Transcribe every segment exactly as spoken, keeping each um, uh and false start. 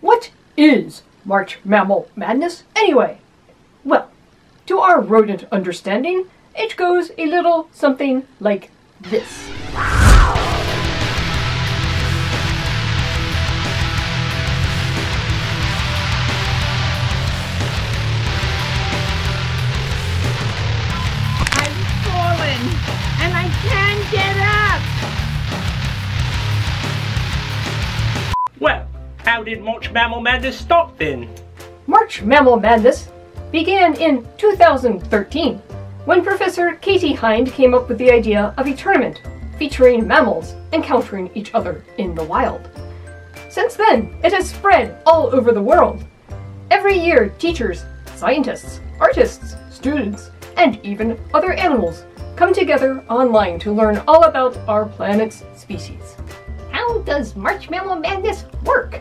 What is March Mammal Madness anyway? Well, to our rodent understanding, it goes a little something like this. How did March Mammal Madness start then? March Mammal Madness began in two thousand thirteen when Professor Katie Hinde came up with the idea of a tournament featuring mammals encountering each other in the wild. Since then, it has spread all over the world. Every year, teachers, scientists, artists, students, and even other animals come together online to learn all about our planet's species. How does March Mammal Madness work?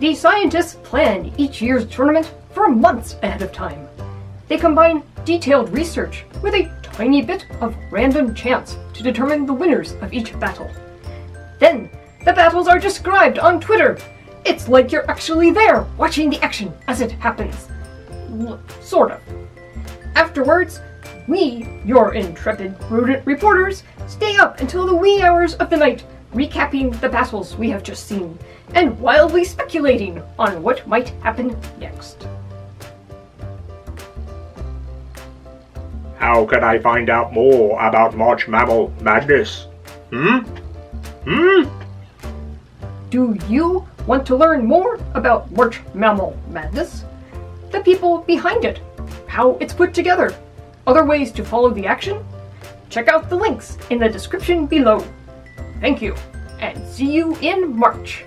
The scientists plan each year's tournament for months ahead of time. They combine detailed research with a tiny bit of random chance to determine the winners of each battle. Then, the battles are described on Twitter. It's like you're actually there, watching the action as it happens. L- sort of. Afterwards, we, your intrepid rodent reporters, stay up until the wee hours of the night recapping the battles we have just seen, and wildly speculating on what might happen next. How can I find out more about March Mammal Madness? Hmm? Hmm? Do you want to learn more about March Mammal Madness? The people behind it, how it's put together, other ways to follow the action? Check out the links in the description below. Thank you, and see you in March.